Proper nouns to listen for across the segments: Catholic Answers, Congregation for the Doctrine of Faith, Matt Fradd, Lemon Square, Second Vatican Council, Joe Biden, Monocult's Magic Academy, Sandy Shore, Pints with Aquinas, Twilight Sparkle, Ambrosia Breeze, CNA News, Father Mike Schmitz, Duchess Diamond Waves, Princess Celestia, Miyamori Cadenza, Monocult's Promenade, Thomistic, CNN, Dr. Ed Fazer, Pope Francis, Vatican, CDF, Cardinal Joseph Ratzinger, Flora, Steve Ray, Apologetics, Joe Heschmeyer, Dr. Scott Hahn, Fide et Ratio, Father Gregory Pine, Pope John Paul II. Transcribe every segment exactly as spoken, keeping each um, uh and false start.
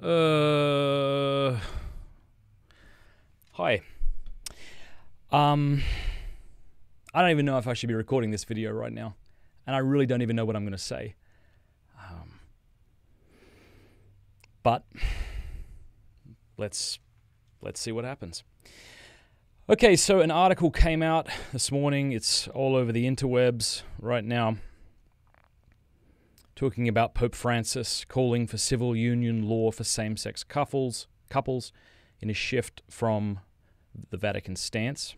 Uh, hi. Um, I don't even know if I should be recording this video right now, and I really don't even know what I'm going to say. Um, but let's let's see what happens. Okay, so an article came out this morning. It's all over the interwebs right now, talking about Pope Francis calling for civil union law for same-sex couples, couples in a shift from the Vatican stance.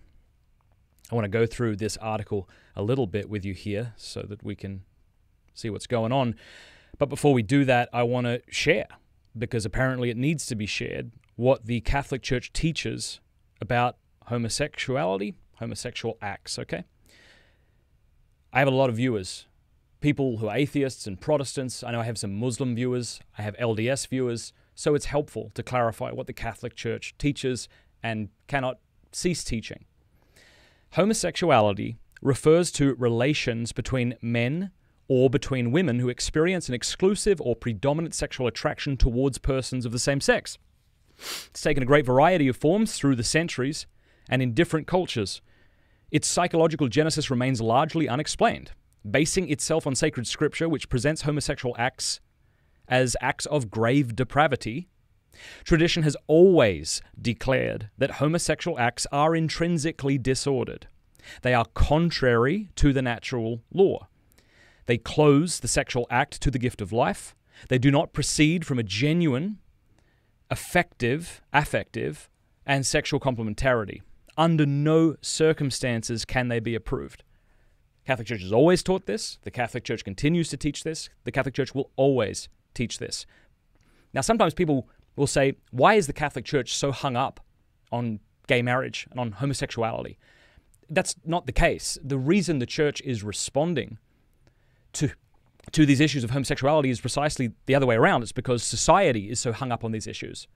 I want to go through this article a little bit with you here so that we can see what's going on. But before we do that, I want to share, because apparently it needs to be shared, what the Catholic Church teaches about homosexuality, homosexual acts, okay? I have a lot of viewers, people who are atheists and Protestants. I know I have some Muslim viewers. I have L D S viewers. So it's helpful to clarify what the Catholic Church teaches and cannot cease teaching. Homosexuality refers to relations between men or between women who experience an exclusive or predominant sexual attraction towards persons of the same sex. It's taken a great variety of forms through the centuries and in different cultures. Its psychological genesis remains largely unexplained, basing itself on sacred scripture, which presents homosexual acts as acts of grave depravity. Tradition has always declared that homosexual acts are intrinsically disordered. They are contrary to the natural law. They close the sexual act to the gift of life. They do not proceed from a genuine, effective, affective, and sexual complementarity. Under no circumstances can they be approved. Catholic Church has always taught this. The Catholic Church continues to teach this. The Catholic Church will always teach this. Now, sometimes people will say, why is the Catholic Church so hung up on gay marriage and on homosexuality? That's not the case. The reason the Church is responding to, to these issues of homosexuality is precisely the other way around. It's because society is so hung up on these issues,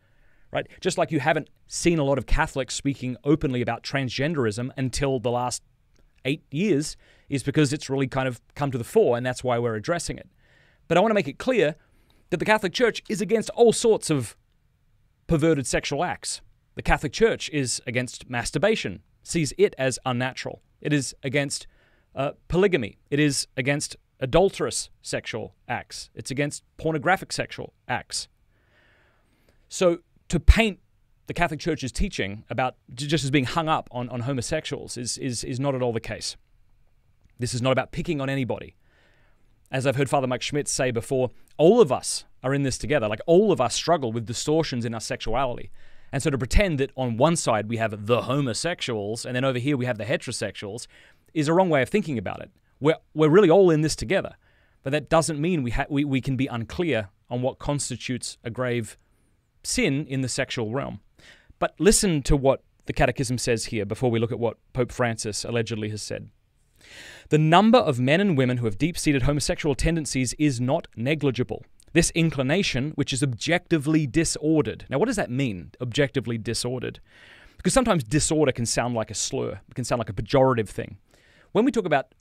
right? Just like you haven't seen a lot of Catholics speaking openly about transgenderism until the last eight years is because it's really kind of come to the fore, and that's why we're addressing it. But I want to make it clear that the Catholic Church is against all sorts of perverted sexual acts. The Catholic Church is against masturbation, sees it as unnatural. It is against uh, polygamy. It is against adulterous sexual acts. It's against pornographic sexual acts. So to paint the Catholic Church's teaching about just as being hung up on, on homosexuals is, is, is not at all the case. This is not about picking on anybody. As I've heard Father Mike Schmitz say before, all of us are in this together. Like, all of us struggle with distortions in our sexuality. And so to pretend that on one side we have the homosexuals and then over here we have the heterosexuals is a wrong way of thinking about it. We're, we're really all in this together. But that doesn't mean we, ha we, we can be unclear on what constitutes a grave sin in the sexual realm. But listen to what the Catechism says here before we look at what Pope Francis allegedly has said. The number of men and women who have deep-seated homosexual tendencies is not negligible. This inclination, which is objectively disordered. Now, what does that mean, objectively disordered? Because sometimes disorder can sound like a slur. It can sound like a pejorative thing. When we talk about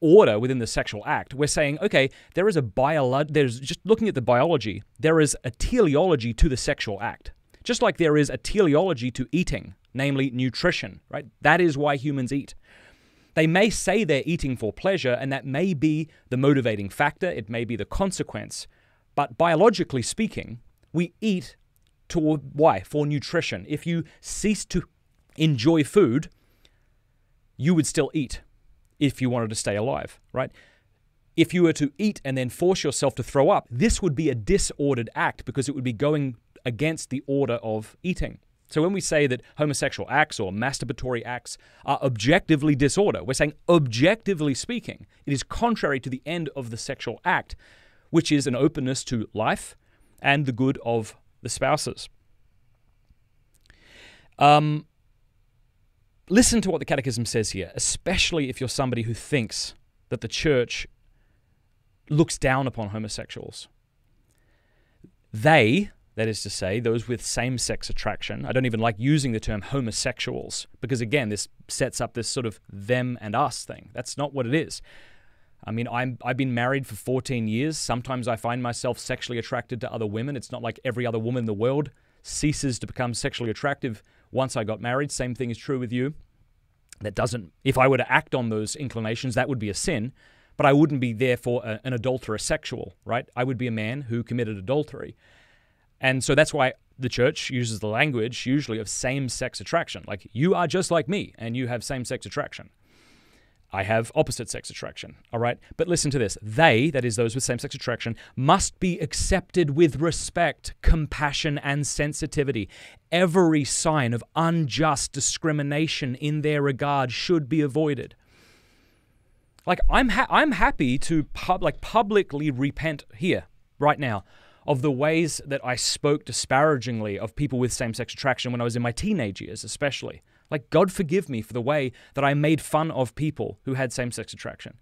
order within the sexual act, we're saying, okay, there is a bio- there's just looking at the biology, there is a teleology to the sexual act. Just like there is a teleology to eating, namely nutrition, right? That is why humans eat. They may say they're eating for pleasure, and that may be the motivating factor, it may be the consequence, but biologically speaking, we eat to, why? For nutrition. If you cease to enjoy food, you would still eat if you wanted to stay alive, right? If you were to eat and then force yourself to throw up, this would be a disordered act because it would be going against the order of eating. So when we say that homosexual acts or masturbatory acts are objectively disorder, we're saying objectively speaking, it is contrary to the end of the sexual act, which is an openness to life and the good of the spouses. Um, listen to what the Catechism says here, especially if you're somebody who thinks that the Church looks down upon homosexuals. They... That is to say, those with same-sex attraction. I don't even like using the term homosexuals because, again, this sets up this sort of them and us thing. That's not what it is. I mean, I'm, I've been married for fourteen years. Sometimes I find myself sexually attracted to other women. It's not like every other woman in the world ceases to become sexually attractive once I got married. Same thing is true with you. That doesn't, if I were to act on those inclinations, that would be a sin, but I wouldn't be therefore a, an adulterous sexual, right? I would be a man who committed adultery. And so that's why the church uses the language usually of same-sex attraction. Like, you are just like me and you have same-sex attraction. I have opposite-sex attraction, all right? But listen to this. They, that is those with same-sex attraction, must be accepted with respect, compassion, and sensitivity. Every sign of unjust discrimination in their regard should be avoided. Like, I'm, ha I'm happy to pub like publicly repent here, right now, of the ways that I spoke disparagingly of people with same-sex attraction when I was in my teenage years, especially. Like, God forgive me for the way that I made fun of people who had same-sex attraction.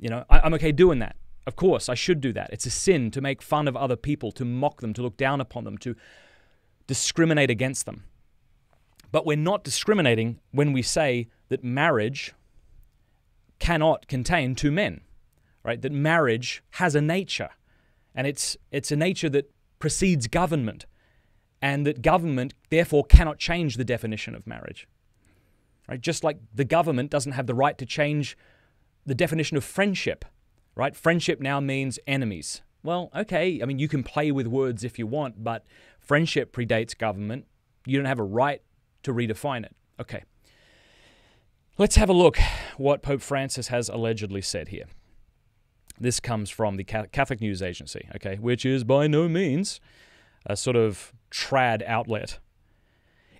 You know, I, I'm okay doing that. Of course, I should do that. It's a sin to make fun of other people, to mock them, to look down upon them, to discriminate against them. But we're not discriminating when we say that marriage cannot contain two men, right? That marriage has a nature, and it's, it's a nature that precedes government. And that government, therefore, cannot change the definition of marriage. Right? Just like the government doesn't have the right to change the definition of friendship. Right? Friendship now means enemies. Well, okay, I mean, you can play with words if you want, but friendship predates government. You don't have a right to redefine it. Okay. Let's have a look what Pope Francis has allegedly said here. This comes from the Catholic News Agency, okay, which is by no means a sort of trad outlet.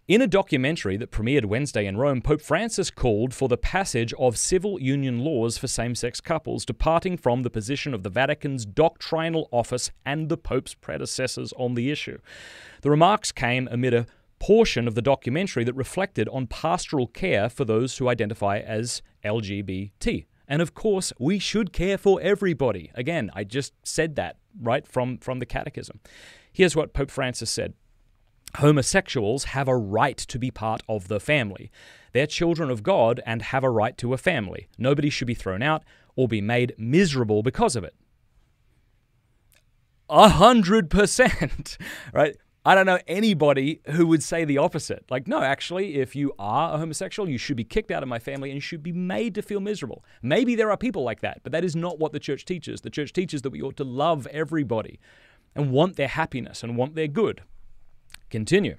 In a documentary that premiered Wednesday in Rome, Pope Francis called for the passage of civil union laws for same-sex couples, departing from the position of the Vatican's doctrinal office and the Pope's predecessors on the issue. The remarks came amid a portion of the documentary that reflected on pastoral care for those who identify as L G B T. And of course, we should care for everybody. Again, I just said that right from, from the Catechism. Here's what Pope Francis said. Homosexuals have a right to be part of the family. They're children of God and have a right to a family. Nobody should be thrown out or be made miserable because of it. A hundred percent, right? I don't know anybody who would say the opposite. Like, no, actually, if you are a homosexual, you should be kicked out of my family and you should be made to feel miserable. Maybe there are people like that, but that is not what the church teaches. The church teaches that we ought to love everybody and want their happiness and want their good. Continue.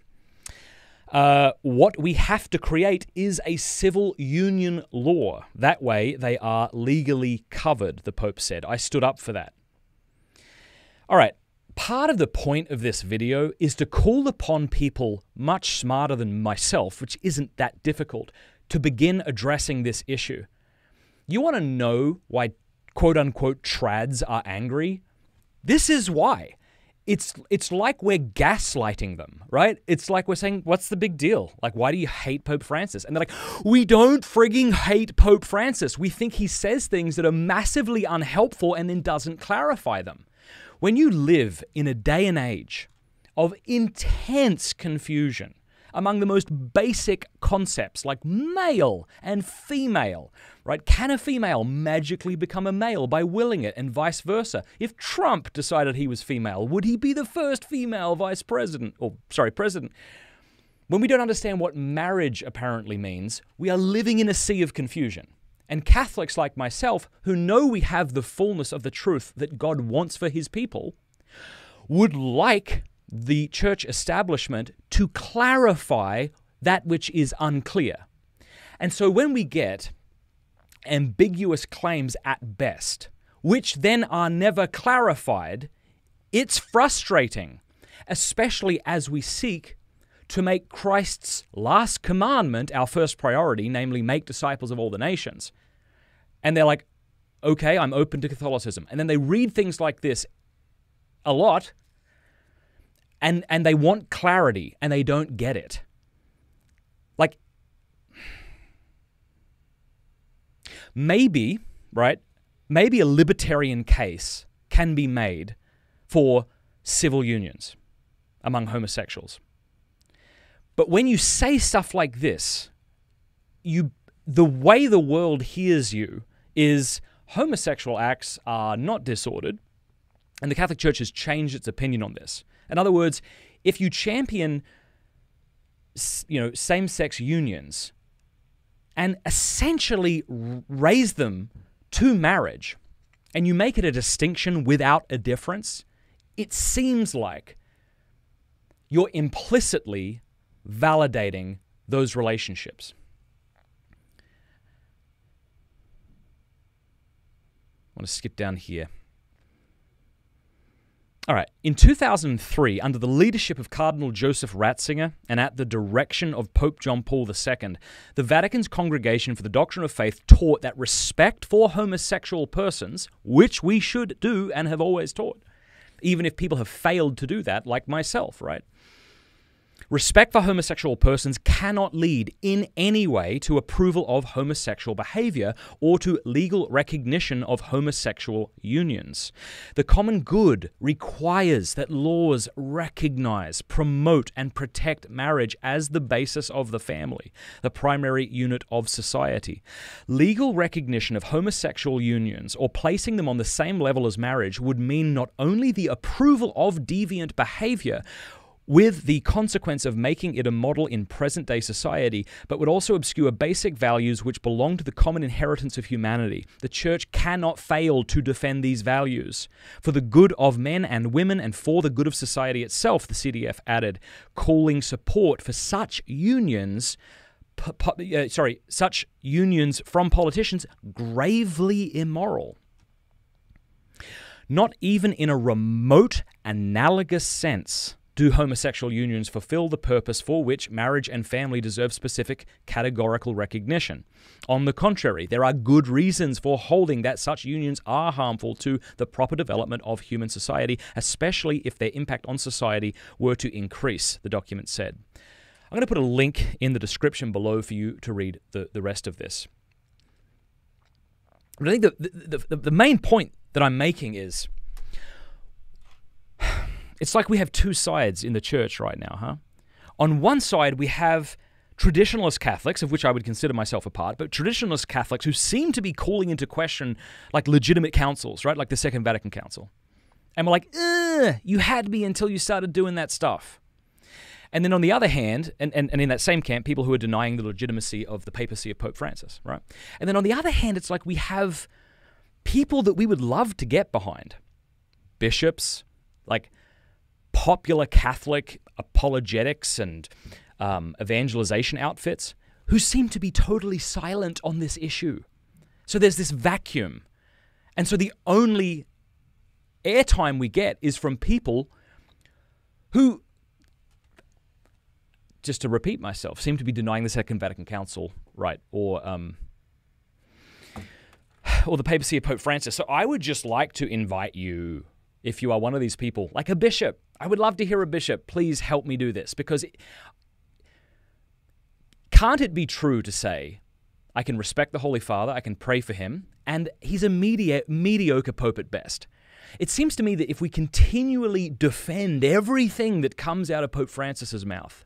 Uh, what we have to create is a civil union law. That way they are legally covered, the Pope said. I stood up for that. All right. Part of the point of this video is to call upon people much smarter than myself, which isn't that difficult, to begin addressing this issue. You want to know why quote-unquote trads are angry? This is why. It's, it's like we're gaslighting them, right? It's like we're saying, what's the big deal? Like, why do you hate Pope Francis? And they're like, we don't frigging hate Pope Francis. We think he says things that are massively unhelpful and then doesn't clarify them. When you live in a day and age of intense confusion among the most basic concepts like male and female, right? Can a female magically become a male by willing it and vice versa? If Trump decided he was female, would he be the first female vice president? Or, sorry, president? When we don't understand what marriage apparently means, we are living in a sea of confusion. And Catholics like myself, who know we have the fullness of the truth that God wants for his people, would like the church establishment to clarify that which is unclear. And so when we get ambiguous claims at best, which then are never clarified, it's frustrating, especially as we seek to make Christ's last commandment our first priority, namely, make disciples of all the nations. And they're like, okay, I'm open to Catholicism. And then they read things like this a lot, And, and they want clarity, and they don't get it. Like, maybe, right, maybe a libertarian case can be made for civil unions among homosexuals. But when you say stuff like this, you, the way the world hears you is, homosexual acts are not disordered, and the Catholic Church has changed its opinion on this. In other words, if you champion, you know, same-sex unions and essentially raise them to marriage, and you make it a distinction without a difference, it seems like you're implicitly validating those relationships. I want to skip down here. All right. In two thousand three, under the leadership of Cardinal Joseph Ratzinger and at the direction of Pope John Paul the Second, the Vatican's Congregation for the Doctrine of Faith taught that respect for homosexual persons, which we should do and have always taught, even if people have failed to do that, like myself, right? Respect for homosexual persons cannot lead in any way to approval of homosexual behavior or to legal recognition of homosexual unions. The common good requires that laws recognize, promote, and protect marriage as the basis of the family, the primary unit of society. Legal recognition of homosexual unions or placing them on the same level as marriage would mean not only the approval of deviant behavior, with the consequence of making it a model in present-day society, but would also obscure basic values which belong to the common inheritance of humanity. The Church cannot fail to defend these values. For the good of men and women and for the good of society itself, the C D F added, calling support for such unions, p p uh, sorry, such unions from politicians gravely immoral. Not even in a remote analogous sense do homosexual unions fulfill the purpose for which marriage and family deserve specific categorical recognition. On the contrary, there are good reasons for holding that such unions are harmful to the proper development of human society, especially if their impact on society were to increase, the document said. I'm going to put a link in the description below for you to read the, the rest of this. But I think the, the, the, the main point that I'm making is, it's like we have two sides in the church right now, huh? On one side, we have traditionalist Catholics, of which I would consider myself a part, but traditionalist Catholics who seem to be calling into question like legitimate councils, right? Like the Second Vatican Council. And we're like, ugh, you had me until you started doing that stuff. And then on the other hand, and, and, and in that same camp, people who are denying the legitimacy of the papacy of Pope Francis, right? And then on the other hand, it's like we have people that we would love to get behind. Bishops, like popular Catholic apologetics and um, evangelization outfits who seem to be totally silent on this issue. So there's this vacuum. And so the only airtime we get is from people who, just to repeat myself, seem to be denying the Second Vatican Council, right, or, um, or the papacy of Pope Francis. So I would just like to invite you, if you are one of these people, like a bishop, I would love to hear a bishop, please help me do this, because it, can't it be true to say, I can respect the Holy Father, I can pray for him, and he's a medi mediocre pope at best. It seems to me that if we continually defend everything that comes out of Pope Francis's mouth,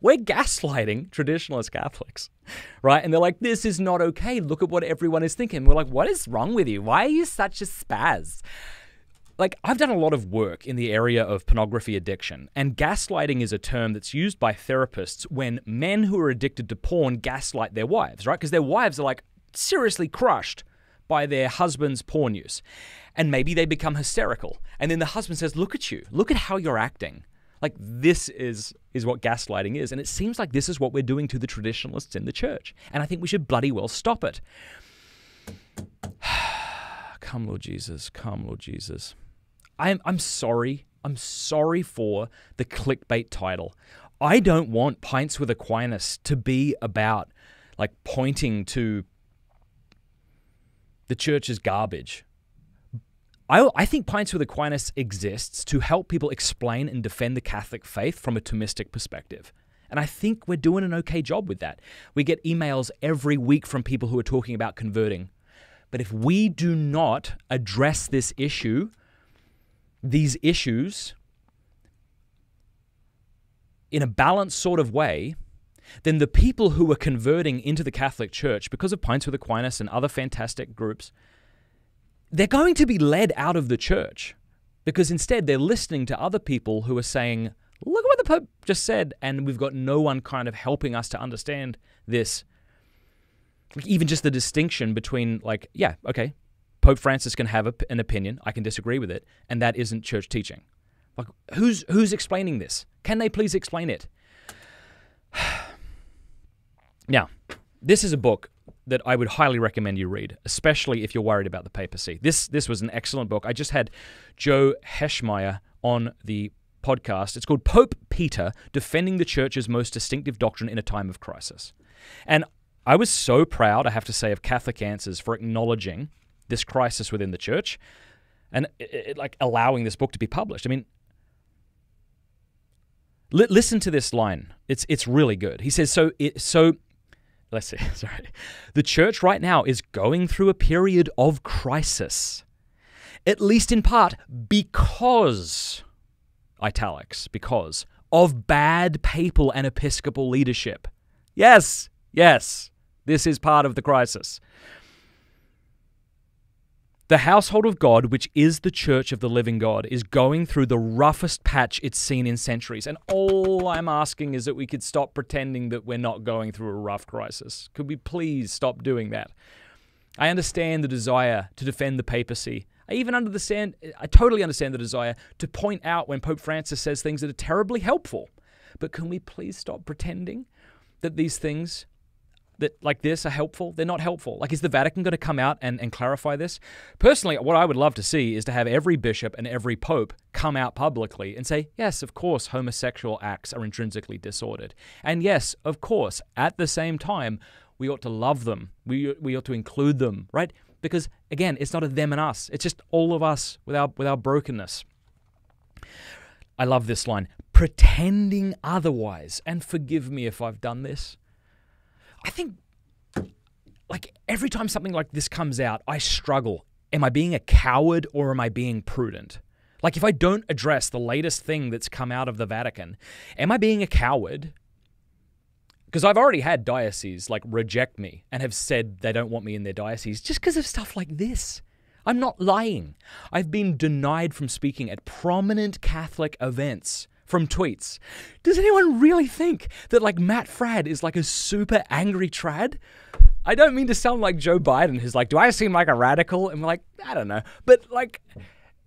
we're gaslighting traditionalist Catholics, right? And they're like, this is not okay. Look at what everyone is thinking. We're like, what is wrong with you? Why are you such a spaz? Like, I've done a lot of work in the area of pornography addiction, and gaslighting is a term that's used by therapists when men who are addicted to porn gaslight their wives, right? Because their wives are, like, seriously crushed by their husband's porn use. And maybe they become hysterical. And then the husband says, look at you. Look at how you're acting. Like, this is, is what gaslighting is. And it seems like this is what we're doing to the traditionalists in the church. And I think we should bloody well stop it. Come, Lord Jesus. Come, Lord Jesus. I'm, I'm sorry. I'm sorry for the clickbait title. I don't want Pints with Aquinas to be about, like, pointing to the church's garbage. I, I think Pints with Aquinas exists to help people explain and defend the Catholic faith from a Thomistic perspective. And I think we're doing an okay job with that. We get emails every week from people who are talking about converting. But if we do not address this issue, these issues in a balanced sort of way, then the people who were converting into the Catholic Church because of Pints with Aquinas and other fantastic groups, they're going to be led out of the church because instead they're listening to other people who are saying, look at what the Pope just said, and we've got no one kind of helping us to understand this. Like, even just the distinction between, like, yeah, okay, Pope Francis can have a, an opinion, I can disagree with it, and that isn't church teaching. Like, who's, who's explaining this? Can they please explain it? Now, this is a book that I would highly recommend you read, especially if you're worried about the papacy. This, this was an excellent book. I just had Joe Heschmeyer on the podcast. It's called Pope Peter, Defending the Church's Most Distinctive Doctrine in a Time of Crisis. And I was so proud, I have to say, of Catholic Answers for acknowledging this crisis within the church and it, it, like allowing this book to be published. I mean, li listen to this line. It's, it's really good. He says, so, it, so let's see, sorry. The church right now is going through a period of crisis, at least in part because, italics, because of bad papal and episcopal leadership. Yes, yes, this is part of the crisis. The household of God, which is the church of the living God, is going through the roughest patch it's seen in centuries. And all I'm asking is that we could stop pretending that we're not going through a rough crisis. Could we please stop doing that? I understand the desire to defend the papacy. I even understand, I totally understand the desire to point out when Pope Francis says things that are terribly helpful. But can we please stop pretending that these things that like this are helpful? They're not helpful. Like, is the Vatican going to come out and, and clarify this? Personally, what I would love to see is to have every bishop and every pope come out publicly and say, yes, of course, homosexual acts are intrinsically disordered. And yes, of course, at the same time, we ought to love them. We, we ought to include them, right? Because again, it's not a them and us. It's just all of us with our, with our brokenness. I love this line, pretending otherwise, and forgive me if I've done this. I think, like, every time something like this comes out, I struggle. Am I being a coward or am I being prudent? Like, if I don't address the latest thing that's come out of the Vatican, am I being a coward? Because I've already had dioceses, like, reject me and have said they don't want me in their diocese just because of stuff like this. I'm not lying. I've been denied from speaking at prominent Catholic events from tweets. Does anyone really think that, like, Matt Fradd is like a super angry trad? I don't mean to sound like Joe Biden, who's like, do I seem like a radical? And we're like, I don't know. But, like,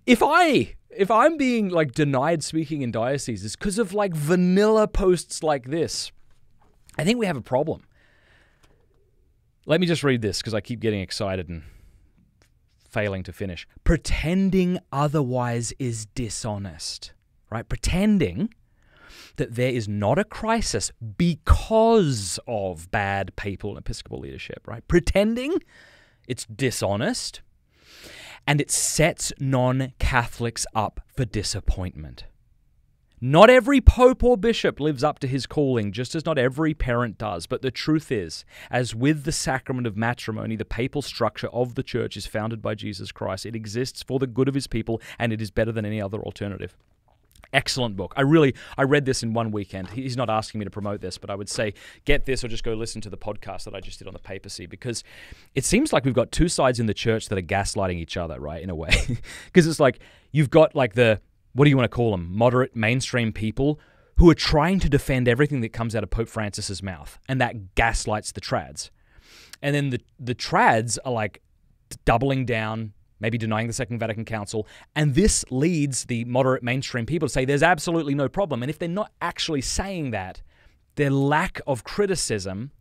if I, if I'm being, like, denied speaking in dioceses because of, like, vanilla posts like this, I think we have a problem. Let me just read this because I keep getting excited and failing to finish. Pretending otherwise is dishonest. Right? Pretending that there is not a crisis because of bad papal and episcopal leadership, right? Pretending it's dishonest and it sets non-Catholics up for disappointment. Not every pope or bishop lives up to his calling, just as not every parent does. But the truth is, as with the sacrament of matrimony, the papal structure of the church is founded by Jesus Christ. It exists for the good of his people, and it is better than any other alternative. Excellent book. I really, I read this in one weekend. He's not asking me to promote this, but I would say get this or just go listen to the podcast that I just did on the papacy, because it seems like we've got two sides in the church that are gaslighting each other, right, in a way. Because it's like you've got like the, what do you want to call them, moderate mainstream people who are trying to defend everything that comes out of Pope Francis's mouth, and that gaslights the trads. And then the, the trads are like doubling down, maybe denying the Second Vatican Council. And this leads the moderate mainstream people to say there's absolutely no problem. And if they're not actually saying that, their lack of criticism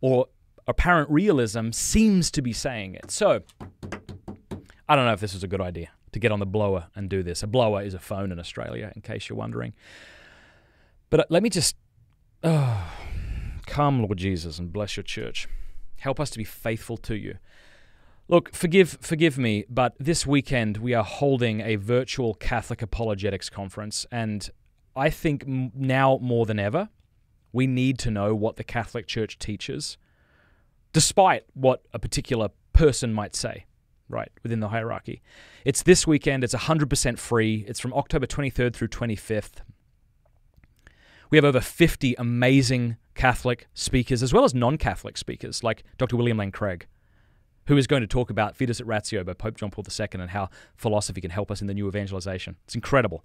or apparent realism seems to be saying it. So I don't know if this was a good idea to get on the blower and do this. A blower is a phone in Australia, in case you're wondering. But let me just, oh, come, Lord Jesus, and bless your church. Help us to be faithful to you. Look, forgive forgive me, but this weekend we are holding a virtual Catholic Apologetics Conference, and I think now more than ever, we need to know what the Catholic Church teaches, despite what a particular person might say, right, within the hierarchy. It's this weekend, it's one hundred percent free, it's from October twenty-third through twenty-fifth. We have over fifty amazing Catholic speakers as well as non-Catholic speakers like Doctor William Lane Craig, who is going to talk about Fide et Ratio by Pope John Paul the Second and how philosophy can help us in the new evangelization. It's incredible.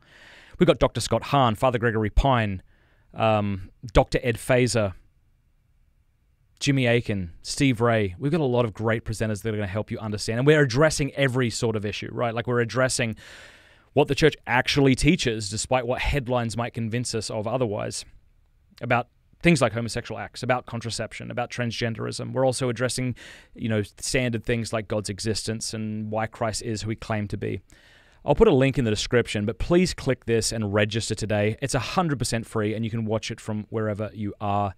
We've got Doctor Scott Hahn, Father Gregory Pine, um, Doctor Ed Fazer, Jimmy Aiken, Steve Ray. We've got a lot of great presenters that are going to help you understand. And we're addressing every sort of issue, right? Like we're addressing what the church actually teaches, despite what headlines might convince us of otherwise, about things like homosexual acts, about contraception, about transgenderism. We're also addressing, you know, standard things like God's existence and why Christ is who he claimed to be. I'll put a link in the description, but please click this and register today. It's one hundred percent free, and you can watch it from wherever you are.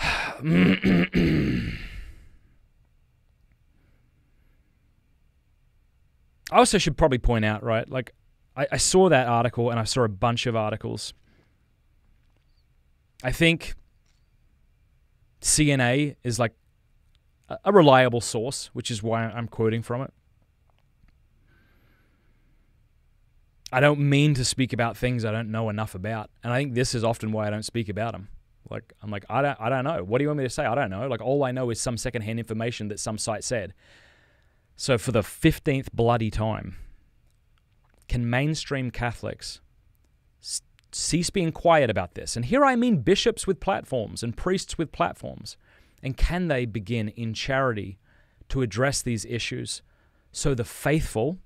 I also should probably point out, right, like I, I saw that article and I saw a bunch of articles. I think C N A is like a, a reliable source, which is why I'm quoting from it. I don't mean to speak about things I don't know enough about, and I think this is often why I don't speak about them. Like, I'm like, I don't, I don't know. What do you want me to say? I don't know. Like, all I know is some secondhand information that some site said. So for the fifteenth bloody time, can mainstream Catholics cease being quiet about this? And here I mean bishops with platforms and priests with platforms. And can they begin in charity to address these issues so the faithful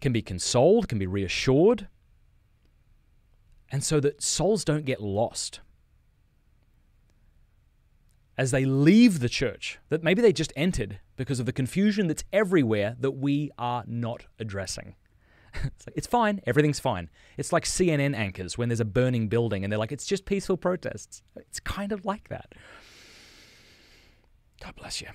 can be consoled, can be reassured, and so that souls don't get lost as they leave the church that maybe they just entered because of the confusion that's everywhere that we are not addressing. It's like, it's fine, everything's fine. It's like C N N anchors when there's a burning building and they're like, it's just peaceful protests. It's kind of like that. God bless you.